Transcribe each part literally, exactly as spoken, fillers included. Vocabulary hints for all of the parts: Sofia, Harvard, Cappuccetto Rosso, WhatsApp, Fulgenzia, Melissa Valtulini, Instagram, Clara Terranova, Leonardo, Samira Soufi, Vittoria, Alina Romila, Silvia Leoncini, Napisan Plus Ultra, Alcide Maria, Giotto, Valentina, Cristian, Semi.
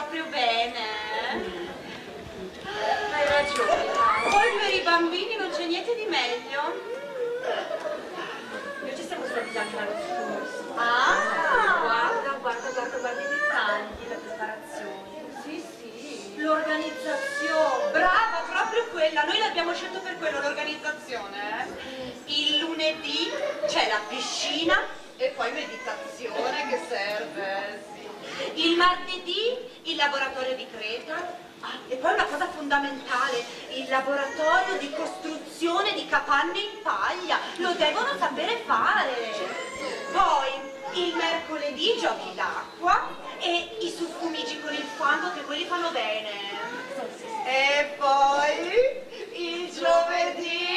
proprio bene. Hai ragione. Poi per i bambini non c'è niente di meglio? Noi ci stiamo sorvegliando l'anno scorso. Ah, guarda, guarda, guarda, guarda i dettagli, la preparazione. Sì, sì. L'organizzazione. Brava, proprio quella. Noi l'abbiamo scelto per quello, l'organizzazione. Il lunedì c'è la piscina e poi meditazione che serve. Sì. Il martedì il laboratorio di creta. Ah, e poi una cosa fondamentale, il laboratorio di costruzione di capanne in paglia, lo devono sapere fare. Poi il mercoledì giochi d'acqua e i suffumigi con il fango che quelli fanno bene. E poi il giovedì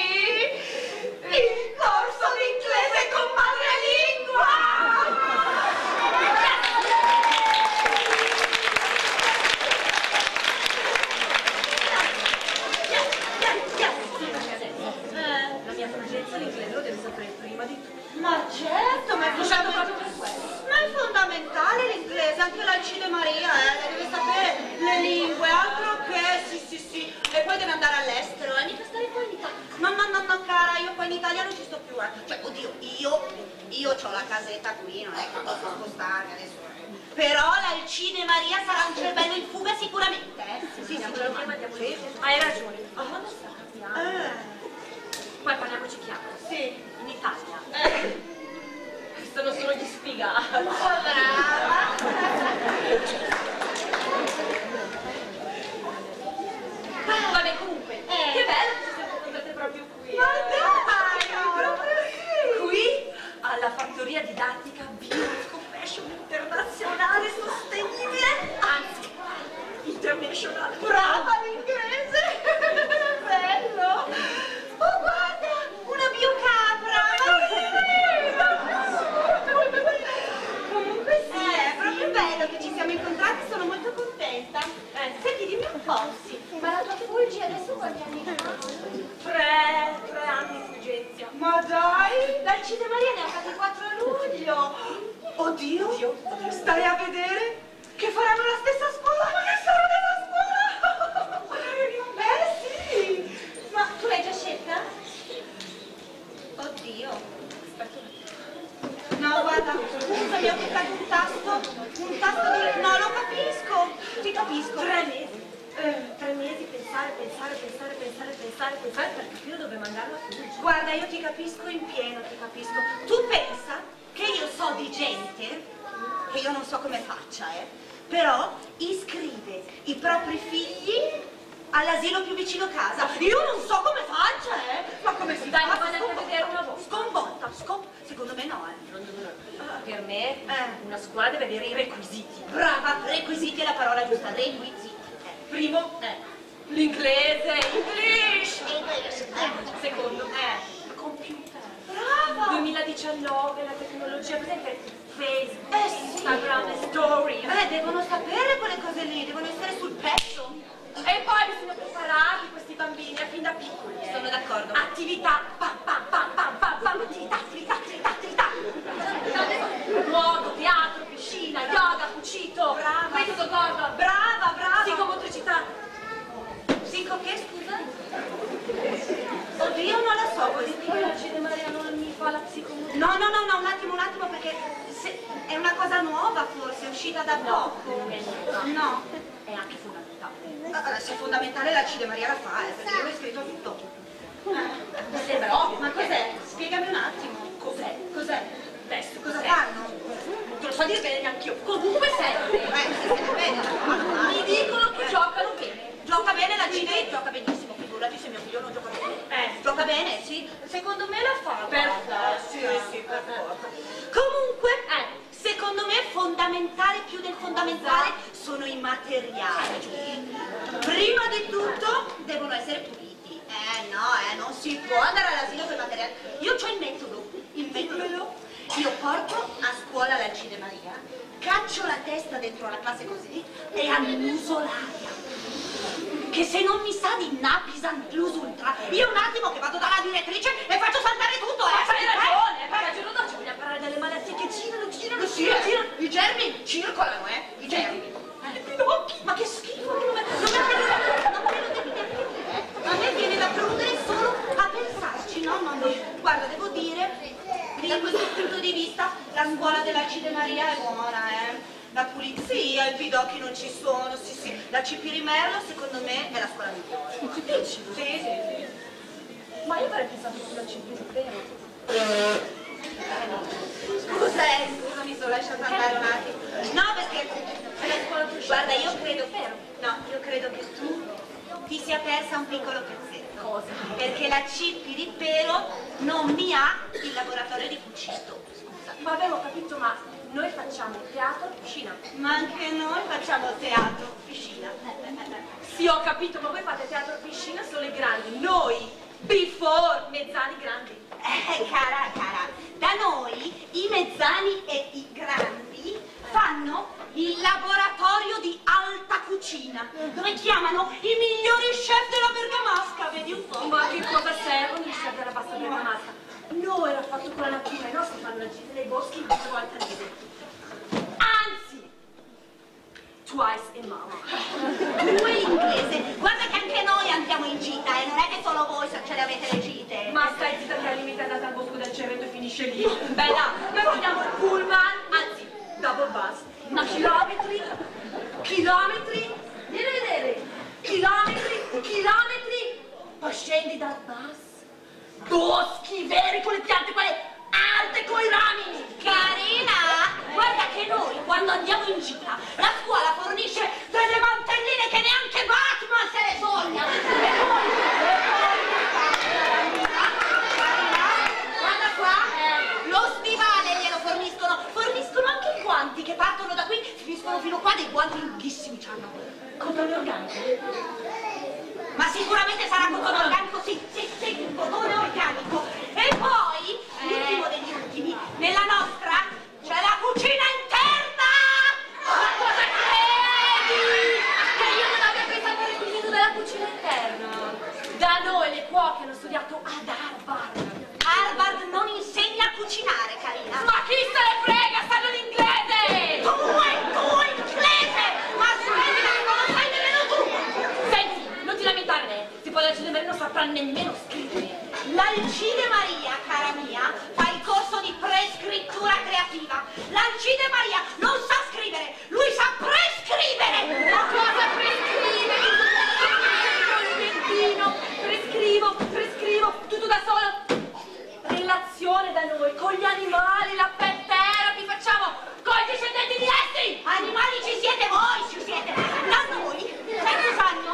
il corso di inglese con madrelingua. L'inglese lo deve sapere prima di tutto. Ma certo, ma è fondamentale, ma è fondamentale l'inglese, anche l'Alcide Maria, eh, deve sapere le lingue, altro che sì sì sì, e poi deve andare all'estero, eh, mica stare qua in Italia. Mamma, mamma cara, io qua in Italia non ci sto più, eh. Cioè, oddio, io, io ho la casetta qui, non è che posso spostarmi adesso. Eh. Però l'Alcide Maria sarà un cervello in fuga sicuramente, eh. Sì, sì, sì, sì, sì, sì. Hai ragione. Ma quando sta cambiando? Poi parliamoci chiaro. Sì. In Italia. Eh. Sono solo gli sfigati. Oh, brava. Vabbè, comunque. Eh. Che bello che ci siamo portate proprio qui. Ma dai, eh. proprio qui. Qui, alla fattoria didattica Bio-Fashion Internazionale Sostenibile. Anzi, International. Brava l'inglese. Bello. Oh, guarda, una biocapra! Comunque sì, è proprio bello che ci siamo incontrati, sono molto contenta. Eh, senti, dimmi un po', sì. Ma la tua Fulgi adesso quanti anni fa? Tre, tre anni di Fulgenzia. Ma dai! L'Alcide Maria ne ha fatti quattro a luglio. Oddio, Oddio, stai a vedere che faranno la stessa scuola, ma che sono della scuola! Eh sì! Ma tu l'hai già scelta? Oddio. No, guarda, mi ho toccato un tasto, un tasto di... No, lo capisco, ti capisco. Tre mesi. Eh, tre mesi, pensare, pensare, pensare, pensare, pensare, pensare, per capire dove mandarlo a Fulgio. Guarda, io ti capisco in pieno, ti capisco. Tu pensa che io so di gente, che io non so come faccia, eh, però iscrive i propri figli all'asilo più vicino a casa. Io non so come faccia, eh! Ma come si dai, fa? Dai, vado a vedere una volta. Sconvolta, scop... Secondo me no, eh. Non dovrò... ah, per me, eh. una scuola deve avere i requisiti. Brava, requisiti è la parola giusta, requisiti. Eh. Primo, eh. l'inglese, English! English. Eh. Secondo, eh. il computer. Brava! duemiladiciannove, la tecnologia, presente? Facebook, eh, sì. Instagram, Story. Eh, devono sapere quelle cose lì, devono essere sul pezzo. E poi bisogna prepararli questi bambini fin da piccoli. Sono d'accordo. Attività, pam pam pam pam pam pam, attività, attività, attività, attività. Nuoto, teatro, piscina, yoga, cucito, metodo Gordon. Brava, brava. Psicomotricità. Psico che, scusa? Oddio, non la so. Vuoi dire che l'Alcide Maria non mi fa la psicomotricità? No, no, no, no, un attimo, un attimo, perché se è una cosa nuova forse, è uscita da poco. No. È anche fondamentale. Allora, se è fondamentale l'Alcide Maria la fa, eh, perché io l'ho scritto tutto. Mi sembra ovvio. Ma cos'è? Spiegami un attimo. Cos'è? Cos'è? Adesso cosa fanno? Te lo so dire bene anch'io. Comunque serve. Eh, se bene. Mi dicono che eh. giocano bene. Gioca bene l'Alcide, sì. Gioca benissimo, figurati se mio figlio non gioca bene. Eh. Gioca bene, sì. Secondo me la fa. Perfetto. Sì, sì, per forza. Comunque, eh. secondo me fondamentale più del fondamentale sono i materiali. Prima di tutto devono essere puliti. Eh no, eh, non si può andare all'asilo con i materiali. Io ho il metodo, il metodo. Io porto a scuola l'Alcide Maria, caccio la testa dentro la classe così e annuso l'aria. Che se non mi sa di Napisan Plus Ultra, io un attimo che vado dalla direttrice e faccio saltare tutto, eh! Hai ragione, hai ragione, non ci vogliamo parlare delle malattie che girano, girano, girano, girano. I germi circolano, eh! I germi! I pinocchi! da questo punto di vista la scuola dell'Alcide Maria è buona, eh? La pulizia, sì, i pidocchi non ci sono, sì sì, la C P Rimerlo secondo me è la scuola migliore. Sì, sì, sì. Ma io avrei pensato sulla C P Rimerlo. Scusa, scusa, mi sono lasciata andare un attimo. No, perché è la scuola più... Guarda, io credo, no, io credo che tu ti sia persa un piccolo pezzetto. Cosa? Perché la Cippi di Pero non mi ha il laboratorio di cucito. Scusa. Ma avevo capito, ma noi facciamo teatro, piscina. Ma anche noi facciamo teatro, piscina. Eh, eh, eh. Sì, ho capito, ma voi fate teatro, piscina solo i grandi. Noi, before, mezzani grandi. Eh, cara, cara, da noi i mezzani e i grandi fanno il laboratorio di alta cucina, dove chiamano i migliori chef della Bergamasca, vedi un po'. Ma che cosa servono i chef della bassa Bergamasca? Noi era fatto con la natura, i nostri fanno la gita dei boschi in quattro volte al mese. Anzi, twice e mama. Due in inglese. Guarda che anche noi andiamo in gita, e eh? non è che solo voi ce le avete le gite. Ma stai zitta che al limite andate al bosco del Cerreto e finisce lì. Bella, noi vogliamo il pullman, anzi, double bus. Ma chilometri, chilometri, vieni a vedere, chilometri, chilometri, poi scendi dal bus, boschi veri con le piante quelle alte con i rami. Carina, guarda che noi quando andiamo in gita la scuola fornisce delle mantelline che neanche Batman se le sogna. E noi, e noi, guarda qua, lo stivale glielo forniscono, forniscono anche guanti che partono da qui, finiscono fino qua, dei guanti lunghissimi c'hanno. Cotone organico. Ma sicuramente sarà cotone organico, sì, sì, sì, cotone organico. E poi, eh. l'ultimo degli ultimi, nella nostra c'è la cucina interna! Ma cosa credi? Che io non abbia pensato al cucino della cucina interna. Da noi le cuoche hanno studiato ad Harvard. Harvard non insegna a cucinare, carina. Ma chi se ne frega, sanno l'inglese! Tu e tu inglese! Ma smettila che non lo sai nemmeno tu! Senti, non ti lamentare, se poi l'Alcide Maria non saprà nemmeno scrivere. L'Alcide Maria, cara mia, fa il corso di prescrittura creativa. L'Alcide Maria non sa scrivere, lui sa prescrivere! Ma cosa prescrive? Prescrivo, prescrivo, tutto da solo! Relazione da noi, con gli animali, la pet therapy, facciamo con i discendenti di essi! Animali ci siete voi, ci siete! Da noi, sai cosa hanno?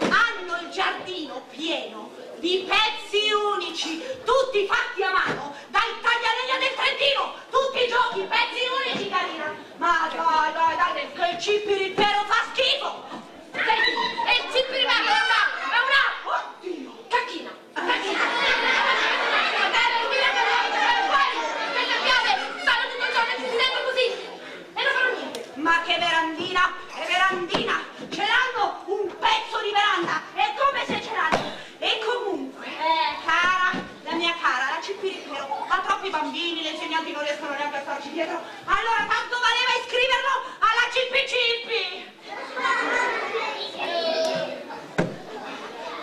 Hanno il giardino pieno di pezzi unici, tutti fatti a mano, dal taglialegna del Trentino, tutti i giochi, pezzi unici, carina! Ma dai, dai, dai, che il cipiripero fa schifo! Senti, e il cipiripero è una, è una... Oddio! Cacchina, cacchina! Ma che verandina, è verandina, ce l'hanno un pezzo di veranda, è come se ce l'hanno. E comunque, eh, cara, la mia cara, la Cipiripero, ha troppi bambini, gli insegnanti non riescono neanche a starci dietro, allora tanto valeva iscriverlo alla Cipicippi!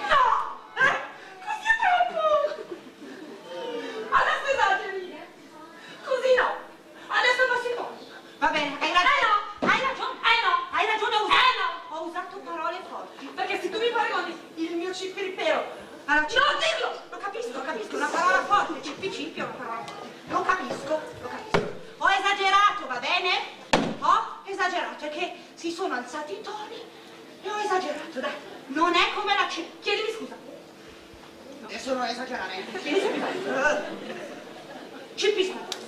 No! Eh, così è troppo! Adesso esageri! Così no! Adesso passi fuori! Va bene, hai ragione! Eh, no. Ho usato parole forti, perché se tu mi paragoni il mio Cipiripero alla Cippi... No, dillo! Lo capisco, lo capisco, una parola forte, Cippi Cippi è una parola forte. Lo capisco, lo capisco. Ho esagerato, va bene? Ho esagerato, è che si sono alzati i toni e ho esagerato, dai. Non è come la Cippi... Chiedimi scusa. No. Adesso non esagerare. Chiedimi scusa. Cippi scusa.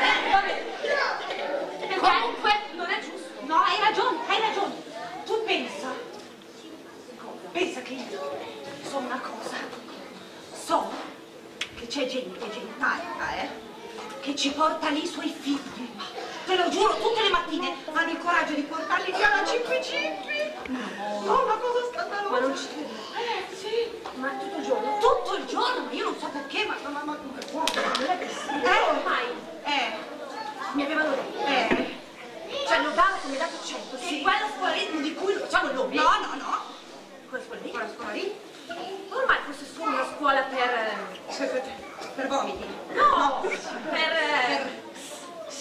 Va bene. Comunque, non è giusto. No, hai ragione, hai ragione. Tu pensa, pensa che io so una cosa, so che c'è gente, gentaglia, eh, che ci porta lì i suoi figli, te lo giuro, tutte le mattine hanno il coraggio di portarli via alla Cippi Cippi. No, una cosa scandalosa. Ma non ci credo. Eh, sì, ma tutto il giorno? Tutto il giorno, io non so perché, ma mamma, ma non è che sì. Eh, ormai, eh, mi avevano detto, eh. Ci hanno dato, mi ha dato cento, sì. Che quello scolarismo di cui facciamo noi. No, no, no. Quello scolarismo? Quello scolarismo? Ormai fosse solo una scuola per... Per, per, per vomiti? No, no, no, per...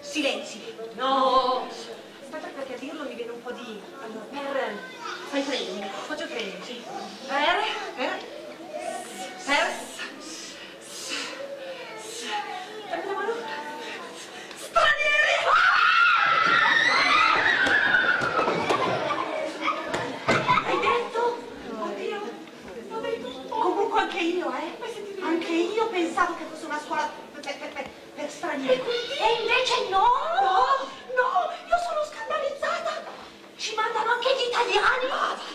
silenzi. No, aspetta, perché a dirlo mi viene un po' di... Allora, per... fai training, faccio training, sì. Per... per... per... dammi la mano. Spanieri! Hai detto? Oddio, l'ho detto. Comunque anche io, eh. Anche io pensavo che fosse una scuola per, per, per, per stranieri. E, quindi... e invece no! No! No! Io sono scandalizzata! Ci mandano anche gli italiani!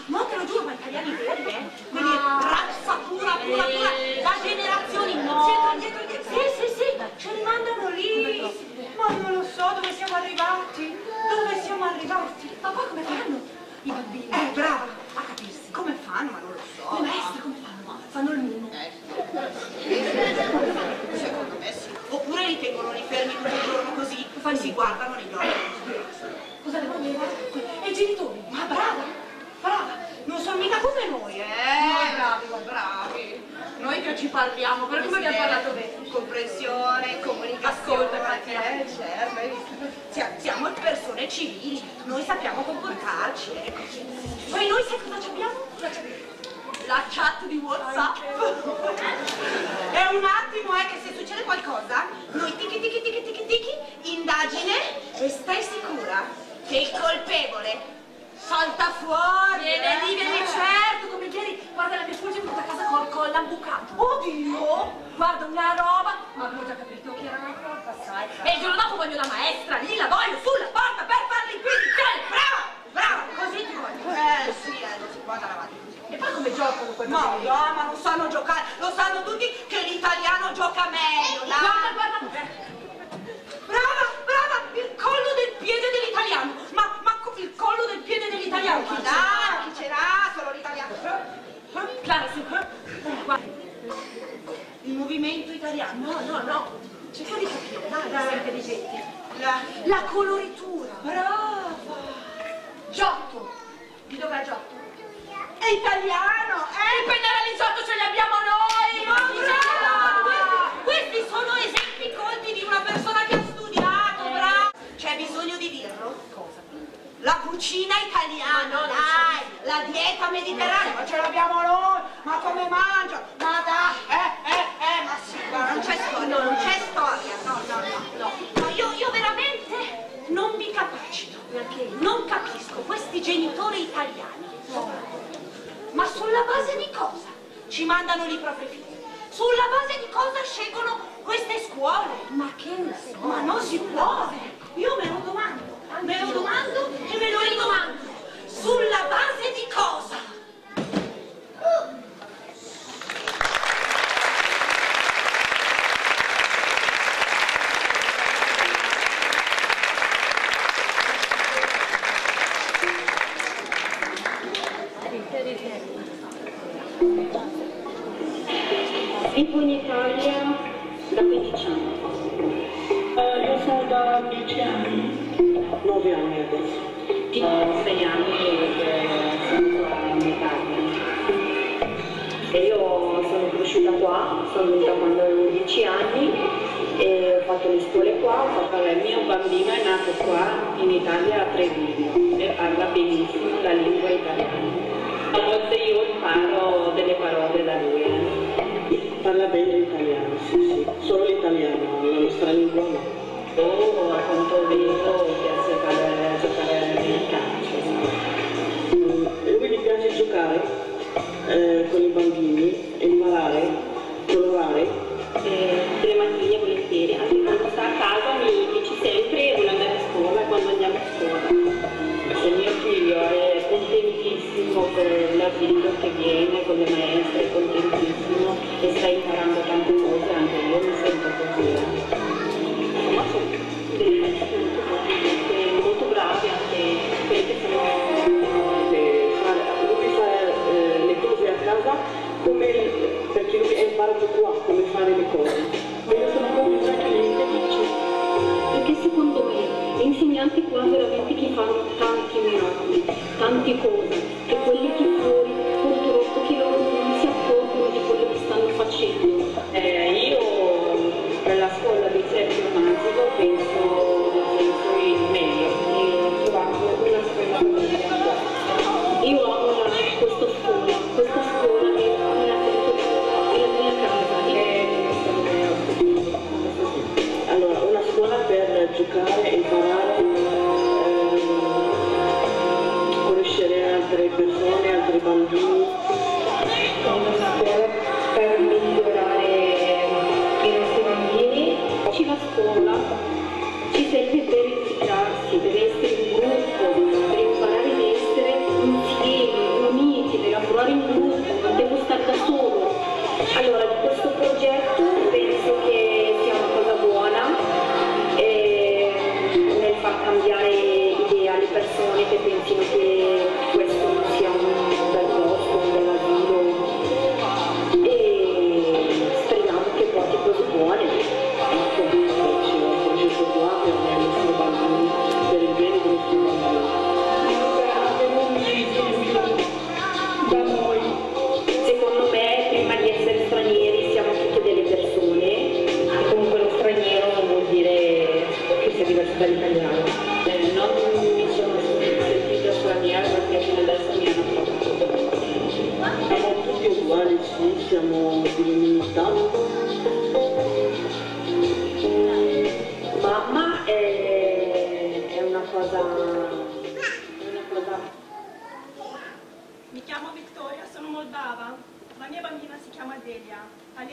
No, te lo giuro, ma italiani veri, eh? Quindi no. Razza pura, pura, pura! Da generazioni! No! Dietro, dietro, dietro! Sì, sì, sì! Ce li mandano lì! Ma non lo so dove siamo arrivati! Dove siamo arrivati? Ma poi come fanno i bambini? Eh, brava! A capirsi! Come fanno? Ma non lo so! Come essi, come fanno? Fanno il mimo! Eh. Secondo me sì. Oppure li tengono lì fermi tutto il giorno così, poi si guardano negli occhi. Cosa devono dire? E i genitori? Ma brava, brava, non sono mica come noi, eh? Noi bravi, ma bravi. Noi che ci parliamo, per come abbiamo parlato bene. Comprensione, comunicazione. Ascolta, eh, certo. Siamo persone civili, noi sappiamo comportarci, eccoci. Poi noi sai cosa abbiamo? Cosa abbiamo? La chat di WhatsApp. È un attimo è eh, che se succede qualcosa noi tiki tiki tiki tiki tiki indagine e stai sicura che il colpevole salta fuori, viene lì, viene certo, come ieri, guarda la mia scuola è portata a casa col collo ambucato. Oddio, guarda una roba, ma non ho già capito che era una roba, sai. E il giorno dopo voglio la maestra, lì la voglio sulla porta per farla inquisizione, brava, brava, così ti voglio. Eh sì, eh, non si può andare avanti. E poi come giocano quei no, no, ma non sanno giocare, lo sanno tutti che l'italiano gioca meglio, là. Guarda, guarda. Brava, brava, il collo del piede dell'italiano. Ma, ma il collo del piede dell'italiano. Ma dai, chi c'era? Solo l'italiano. Clara, su. Il movimento italiano. No, no, no. Cerca di capire, dai, dai, intelligenti. La, la coloritura. Brava. Giotto. Di dov'è Giotto? È italiano, eh? Il pennarelli sotto ce li abbiamo noi! Ma brava! Questi sono esempi colti di una persona che ha studiato, bravo! C'è bisogno di dirlo? Cosa? La cucina italiana, dai! La dieta mediterranea, ma ce l'abbiamo noi! Ma come mangia? Ma dai! Eh, eh, eh, ma sì, guarda, non c'è storia, no, non c'è storia, no, no, no, no. Ma io, io veramente non mi capacito, perché non capisco questi genitori italiani. Ma sulla base di cosa ci mandano lì i propri figli? Sulla base di cosa scelgono queste scuole? Ma che ne so? Ma non si può! Io me lo domando, me lo domando e me lo ridomando. Sulla base di cosa? Uh. Vivo in Italia da quindici anni. Uh, io sono da dieci anni. nove anni adesso. Tipo uh, sei anni che sono qua in Italia. E io sono cresciuta qua, sono venuta quando avevo dieci anni e ho fatto le scuole qua. Ho fatto la mia bambina è nata qua in Italia a Treviglio e parla benissimo la lingua italiana. A volte io imparo delle parole da lui. Parla bene l'italiano, sì, sì, solo l'italiano, la nostra lingua no. Oh, a quanto vedo piace parlare, giocare nel calcio. Mm, lui gli piace giocare eh, con i bambini, imparare, colorare. Eh, tutte le mattine volentieri, anche quando sta a casa mi dice sempre voglio andare a scuola quando andiamo a scuola. Il mio figlio è contentissimo per la vita che viene con le maestre, è contentissimo e sta imparando tante cose, anche io mi sento così. Ma sono tutti molto bravi, anche quelli che sono... Lui fa le cose a casa come perché lui è imparato qua come fare le cose. Ma io sono convinta che lui capisce. Perché secondo me gli insegnanti qua veramente che fanno tanti miracoli, tante cose, e quelli che fuori purtroppo che loro non si accorgono di quello che stanno facendo.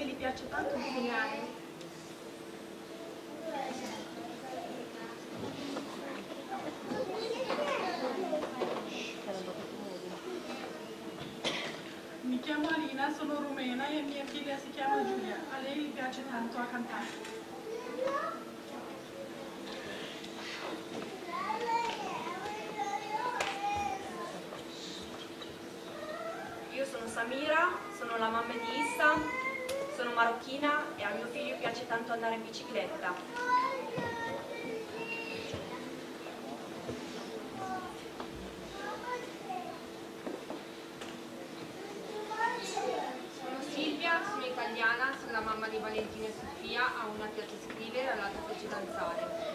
gli piace tanto disegnare. Mi chiamo Alina, sono rumena e mia figlia si chiama Giulia. A lei gli piace tanto a cantare. Samira, sono la mamma di Issa, sono marocchina e a mio figlio piace tanto andare in bicicletta. Sono Silvia, sono italiana, sono la mamma di Valentina e Sofia, a una piace scrivere e all'altra piace danzare.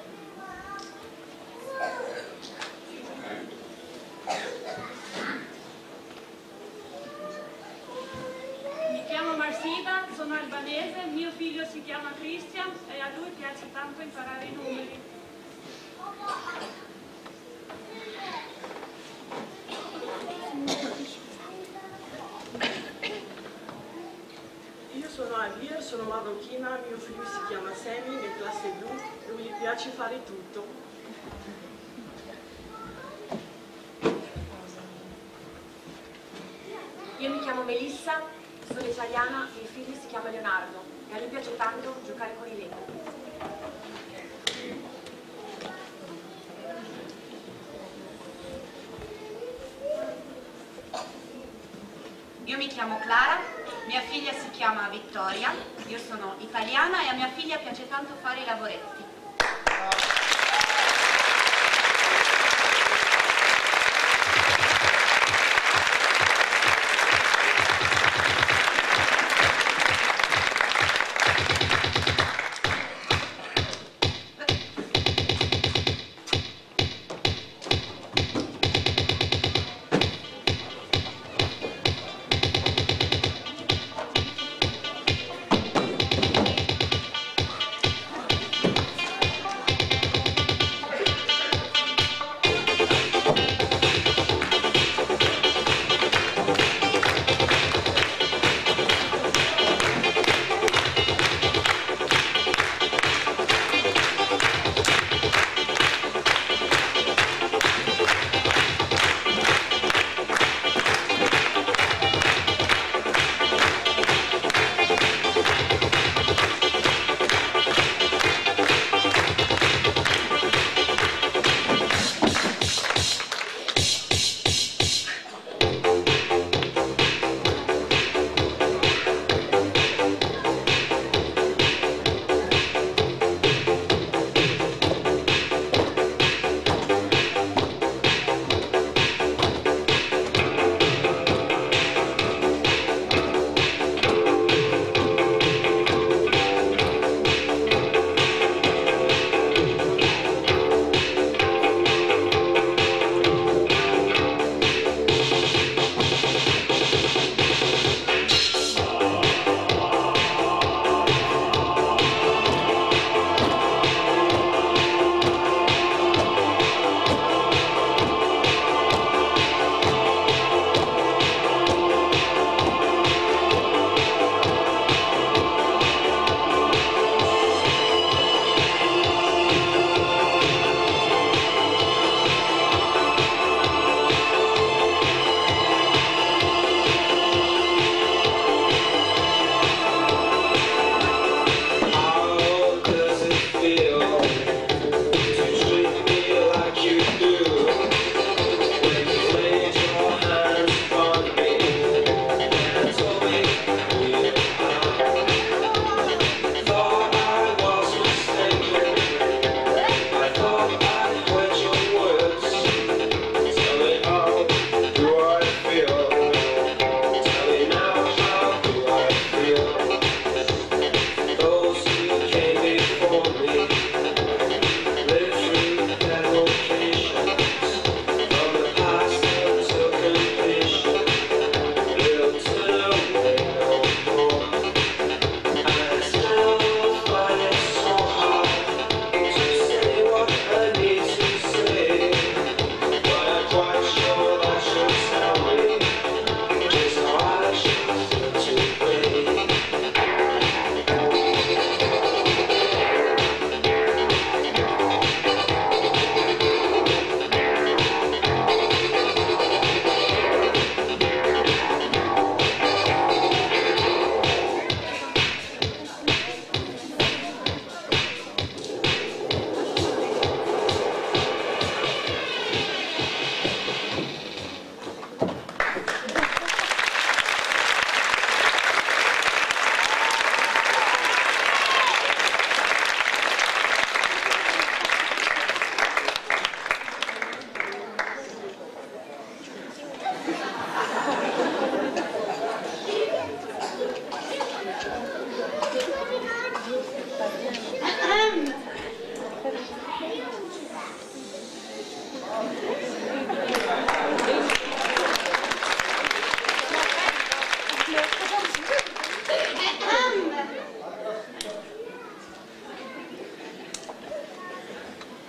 Sono albanese, mio figlio si chiama Cristian e a lui piace tanto imparare i numeri. Io sono Alia, sono marocchina, mio figlio si chiama Semi, in classe blu, lui gli piace fare tutto. Io mi chiamo Melissa. Sono italiana e il figlio si chiama Leonardo e a lui piace tanto giocare con i Lego. Io mi chiamo Clara, mia figlia si chiama Vittoria, io sono italiana e a mia figlia piace tanto fare i lavoretti.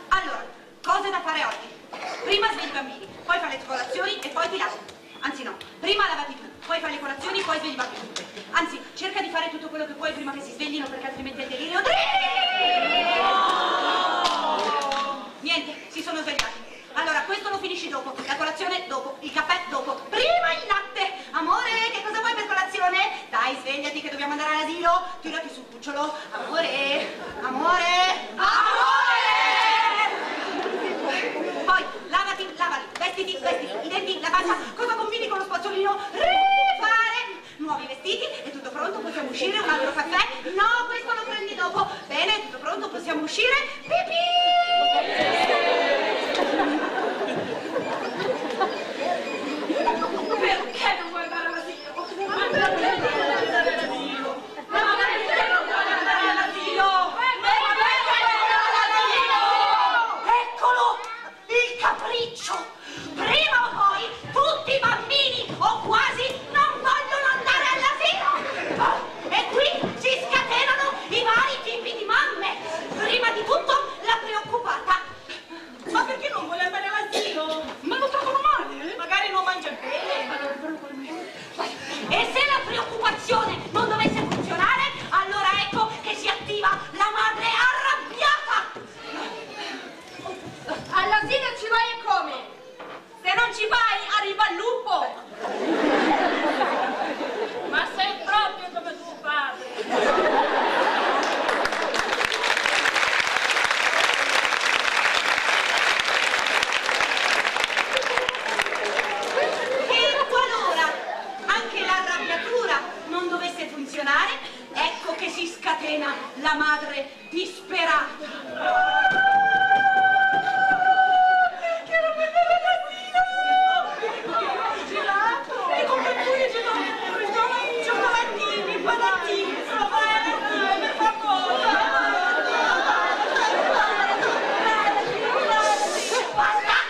Allora, cose da fare oggi. Prima svegli i bambini, poi fai le colazioni e poi ti lasci. Anzi no, prima lavati tu, poi fai le colazioni, poi svegli i bambini. Anzi, cerca di fare tutto quello che puoi prima che si sveglino, perché altrimenti è il delirio. Oh! Niente, si sono svegliati. Allora, questo lo finisci dopo, la colazione dopo, il caffè dopo, prima il latte. Amore, che cosa vuoi per colazione? Dai, svegliati che dobbiamo andare all'asilo. Tirati sul cucciolo. Amore, amore, amore! Poi, lavati, lavali, vestiti, vestiti, i denti, la faccia. Cosa combini con lo spazzolino? Rifare! Nuovi vestiti, è tutto pronto, possiamo uscire, un altro caffè. No, questo lo prendi dopo. Bene, è tutto pronto, possiamo uscire. Pipì! Perché non vuoi andare all'asilo? Ma perché non vuoi andare all'asilo? Ma perché non vuoi andare all'asilo? Perché non vuoi andare all'asilo? Eccolo! Il capriccio! Prima o poi tutti i bambini, o quasi, non vogliono andare all'asilo! E qui si scatenano i vari tipi di mamme! Prima di tutto la preoccupata. Ma perché non vuole andare all'asilo? Ma lo trovano male? Magari non mangia bene. E se la preoccupazione non dovesse funzionare, allora ecco che si attiva la madre arrabbiata. All'asilo ci vai e come? Se non ci vai, arriva il lupo. Ma sei proprio come tuo padre. Funzionare, ecco che si scatena la madre disperata. Ah, perché non mi dà la gelato? E come pure gelato? Cioccolatini, patatini, provare, per favore. Basta!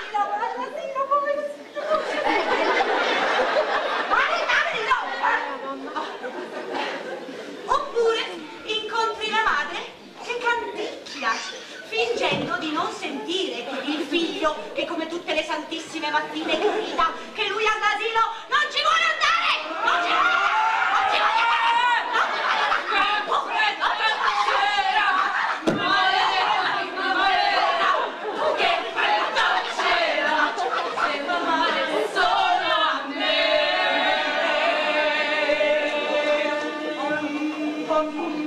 Fingendo di non sentire il figlio che come tutte le santissime mattine grida che lui all'asilo non ci vuole andare! Non ci vuole andare! Non ci vuole andare! Non ci vuole andare! Non ci vuole andare! Non ci vuole andare!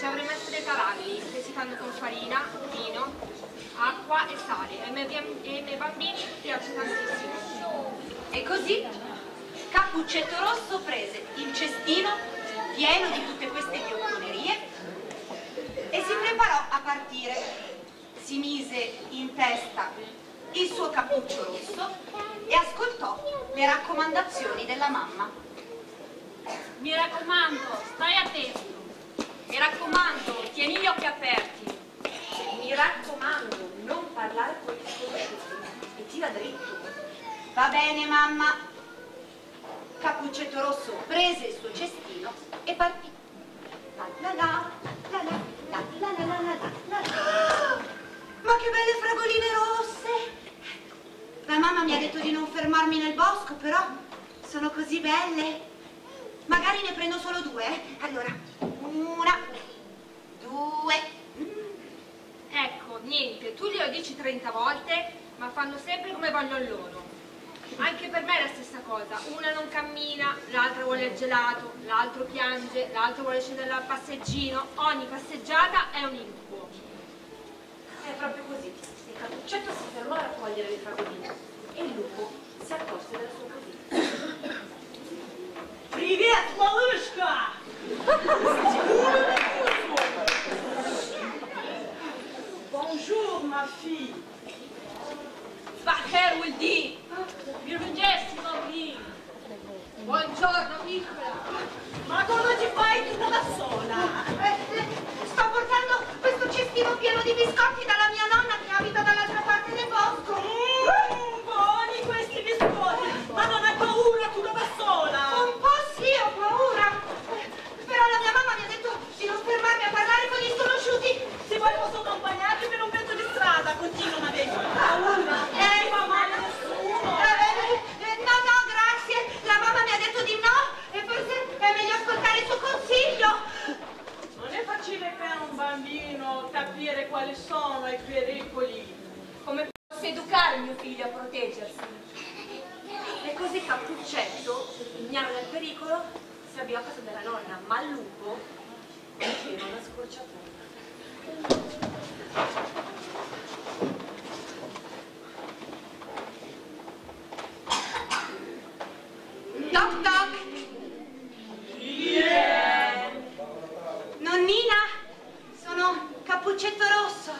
ci avrei messo dei caramelli che si fanno con farina, vino, acqua e sale. E ai miei bambini piace tantissimo. E così Cappuccetto Rosso prese il cestino pieno di tutte queste ghiottinerie e si preparò a partire. Si mise in testa il suo cappuccio rosso e ascoltò le raccomandazioni della mamma. Mi raccomando, stai attento. Mi raccomando, tieni gli occhi aperti. Mi raccomando, non parlare con gli sconosciuti e tira dritto. Va bene, mamma. Cappuccetto Rosso prese il suo cestino e partì. La la la la la la la la la la. Ma che belle fragoline rosse! La mamma mi ha detto di non fermarmi nel bosco, però sono così belle. Magari ne prendo solo due, eh? Allora, una, due. Mm. Ecco, niente, tu glielo dici trenta volte, ma fanno sempre come vogliono loro. Anche per me è la stessa cosa, una non cammina, l'altra vuole il gelato, l'altro piange, l'altro vuole scendere al passeggino, ogni passeggiata è un incubo. È proprio così, il cappuccetto si fermò a raccogliere le fragoline e il lupo si accorse della sua posizione. Привет, малышка! Bonjour, ma fille! Bacher vuol dire! Virgingessimo, mio! Buongiorno, piccola! Ma cosa ci fai tutta da sola? Sto portando questo cestino pieno di biscotti dalla mia nonna che abita dall'altra parte del bosco! Mm, buoni questi biscotti! Ma non hai paura tu da sola? Un po' sì, ho paura! Però la mia mamma mi ha detto di non fermarmi a parlare con gli sconosciuti! Se vuoi posso accompagnarti per un pezzo di strada, continua una vecchia! Paura! Eh, fa male a nessuno! No, no, grazie! La mamma mi ha detto di no e forse è meglio ascoltare il suo consiglio! Non è facile per un bambino capire quali sono i pericoli. Come posso educare mio figlio a proteggersi? E così Cappuccetto, ignaro del pericolo, si avviò a casa della nonna, ma il lupo faceva una scorciatoia. Toc toc! Yeah. Nonnina, sono Cappuccetto Rosso.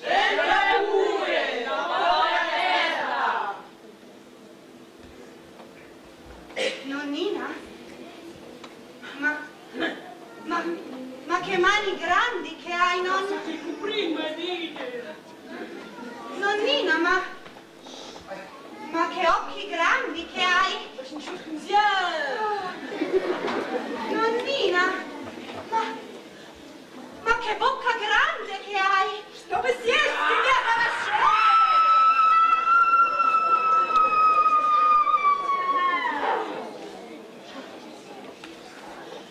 Sembra pure, la parola terra! Nonnina? Ma, ma, ma che mani grandi che hai, nonna! Nonnina, ma, ma che occhi grandi che hai! Nonnina, ma, ma che bocca grande che hai! Dove siete?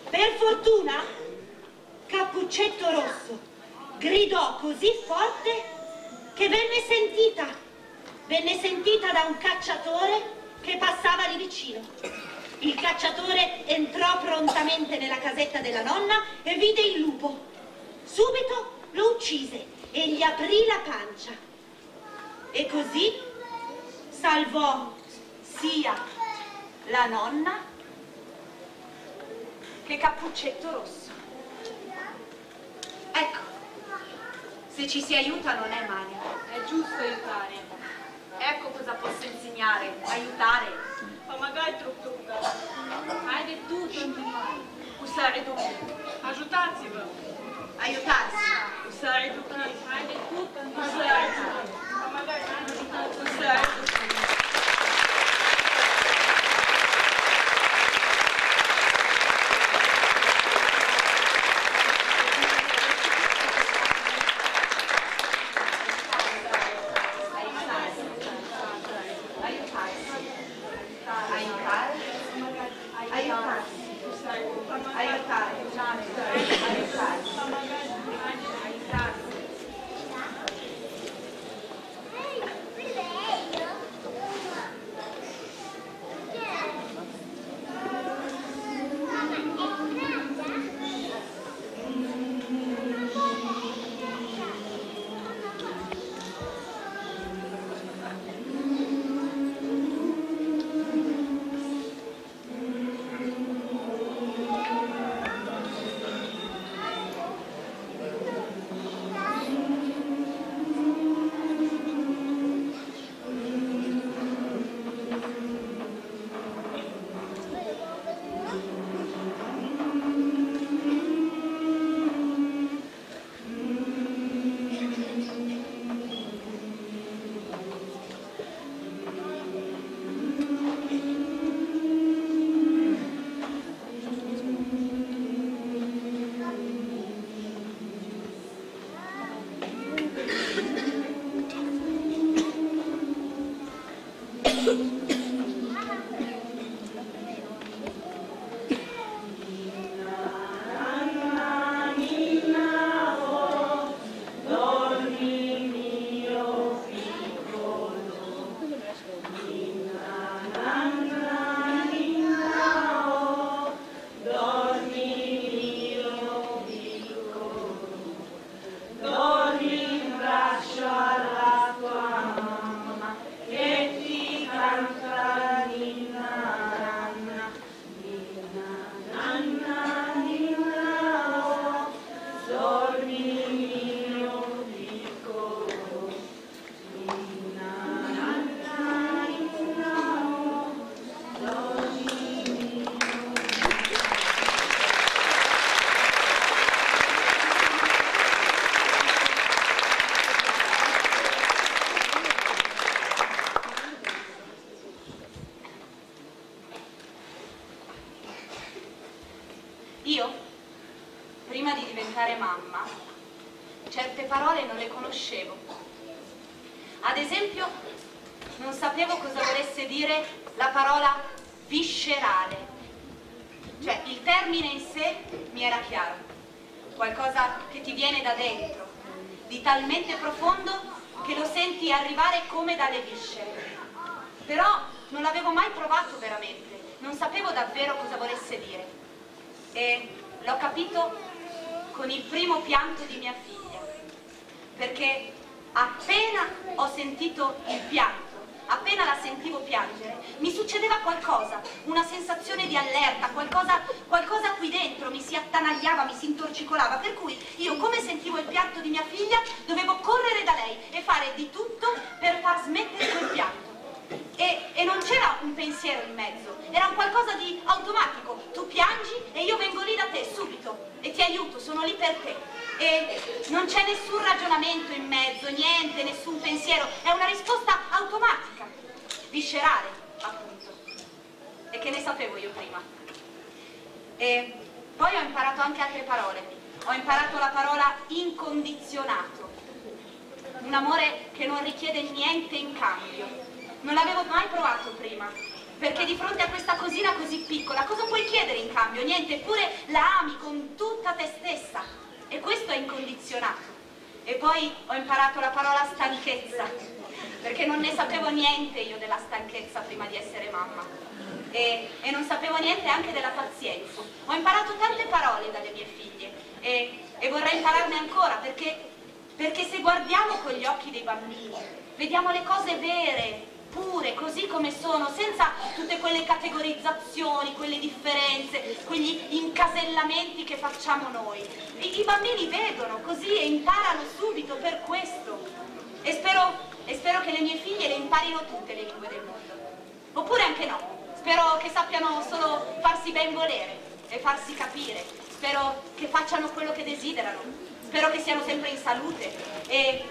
Per fortuna, Cappuccetto Rosso gridò così forte che venne sentita, venne sentita da un cacciatore che passava lì vicino. Il cacciatore entrò prontamente nella casetta della nonna e vide il lupo. Subito lo uccise e gli aprì la pancia. E così salvò sia la nonna che Cappuccetto Rosso. Ecco, se ci si aiuta non è male. È giusto aiutare. Ecco cosa posso insegnare, aiutare. Ma magari tortuga. Hai detto continuare. Usare tutti. Aiutarsi. Aiutarsi. Usare tutti. Hai detto usare tutti. Ma magari usare tutti. mamma, certe parole non le conoscevo. Ad esempio, non sapevo cosa volesse dire la parola viscerale. Cioè, il termine in sé mi era chiaro. Qualcosa che ti viene da dentro, di talmente profondo che lo senti arrivare come dalle viscere. Però non l'avevo mai provato veramente, non sapevo davvero cosa volesse dire. E l'ho capito con il primo pianto di mia figlia, perché appena ho sentito il pianto, appena la sentivo piangere, mi succedeva qualcosa, una sensazione di allerta, qualcosa, qualcosa qui dentro mi si attanagliava, mi si intorcicolava, per cui io, come sentivo il pianto di mia figlia, dovevo correre da lei e fare di tutto per far smettere quel pianto. E, e non c'era un pensiero in mezzo, era un qualcosa di automatico. Tu piangi e io vengo lì da te subito e ti aiuto, sono lì per te. E non c'è nessun ragionamento in mezzo, niente, nessun pensiero, è una risposta automatica, viscerale, appunto. E che ne sapevo io prima. E poi ho imparato anche altre parole. Ho imparato la parola incondizionato, un amore che non richiede niente in cambio. Non l'avevo mai provato prima, perché di fronte a questa cosina così piccola, cosa puoi chiedere in cambio? Niente, eppure la ami con tutta te stessa, e questo è incondizionato. E poi ho imparato la parola stanchezza, perché non ne sapevo niente io della stanchezza prima di essere mamma, e, e non sapevo niente anche della pazienza. Ho imparato tante parole dalle mie figlie, e, e vorrei impararne ancora, perché, perché se guardiamo con gli occhi dei bambini, vediamo le cose vere, pure, così come sono, senza tutte quelle categorizzazioni, quelle differenze, quegli incasellamenti che facciamo noi. I, i bambini vedono così e imparano subito per questo. E spero, e spero che le mie figlie le imparino tutte le lingue del mondo. Oppure anche no, spero che sappiano solo farsi ben volere e farsi capire. Spero che facciano quello che desiderano, spero che siano sempre in salute e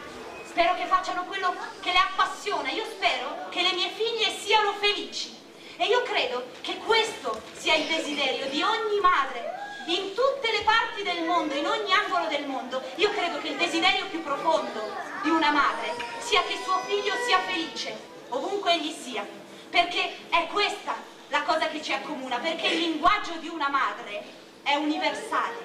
spero che facciano quello che le appassiona. Io spero che le mie figlie siano felici. E io credo che questo sia il desiderio di ogni madre, in tutte le parti del mondo, in ogni angolo del mondo. Io credo che il desiderio più profondo di una madre sia che suo figlio sia felice, ovunque egli sia. Perché è questa la cosa che ci accomuna, perché il linguaggio di una madre è universale.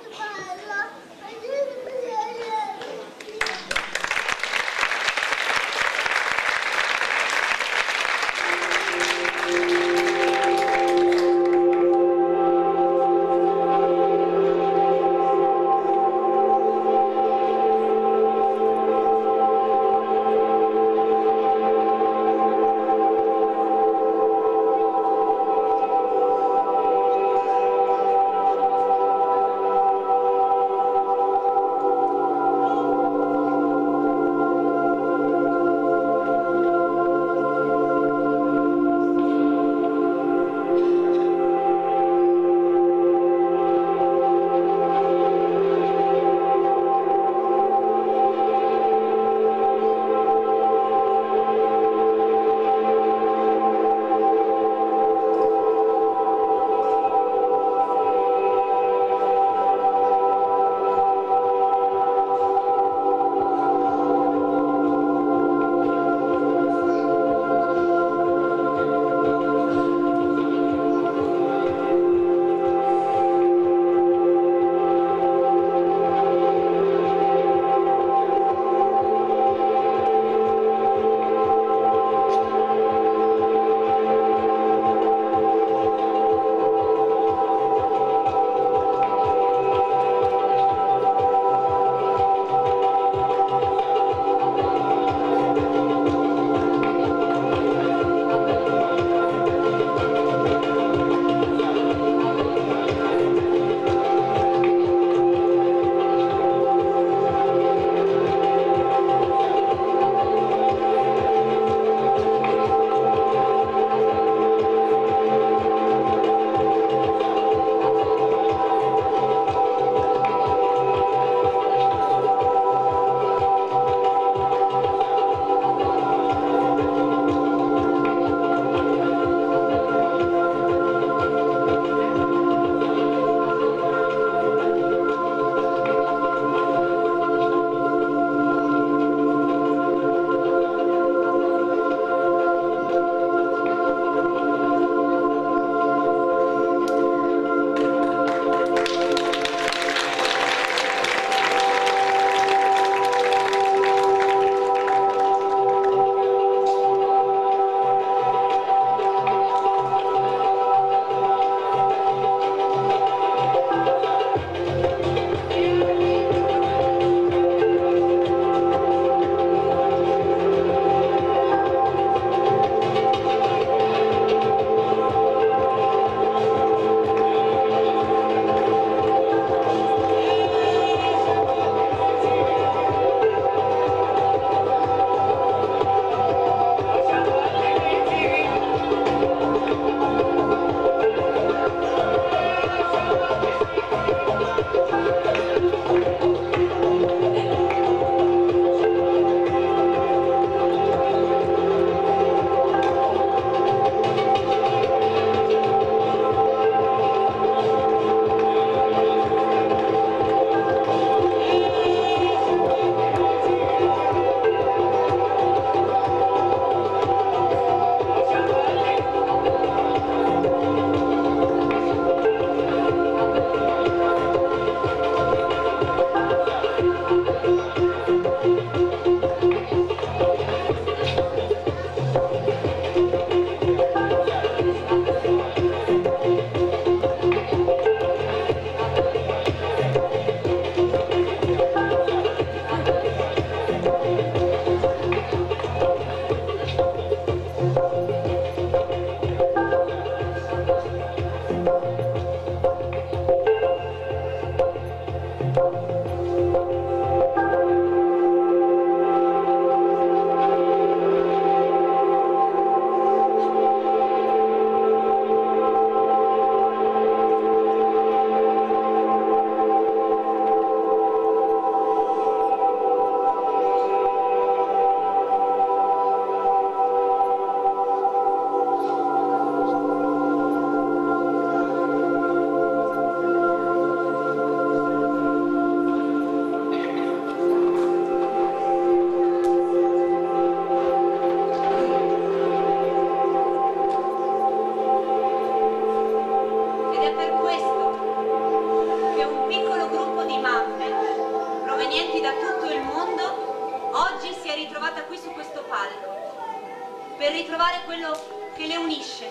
per ritrovare quello che le unisce.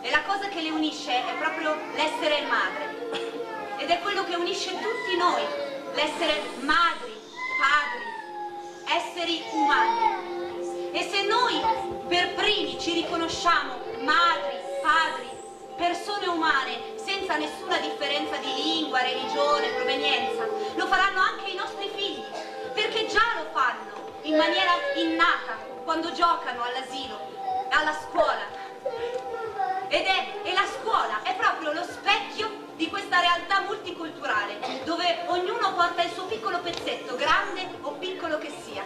E la cosa che le unisce è proprio l'essere madre. Ed è quello che unisce tutti noi, l'essere madri, padri, esseri umani. E se noi per primi ci riconosciamo madri, padri, persone umane, senza nessuna differenza di lingua, religione, provenienza, lo faranno anche i nostri figli, perché già lo fanno in maniera innata quando giocano all'asilo, alla scuola. Ed è, e la scuola è proprio lo specchio di questa realtà multiculturale, dove ognuno porta il suo piccolo pezzetto, grande o piccolo che sia,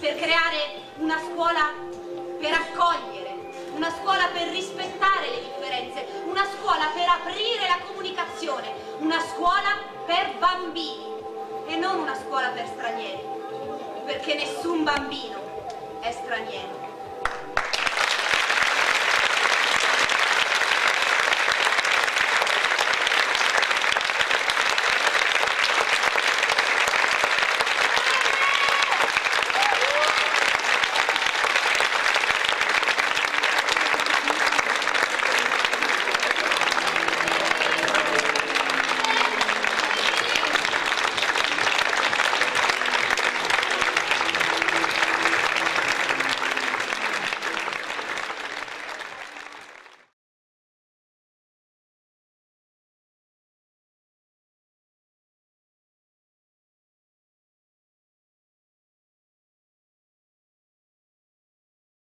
per creare una scuola per accogliere, una scuola per rispettare le differenze, una scuola per aprire la comunicazione, una scuola per bambini e non una scuola per stranieri, perché nessun bambino è straniero.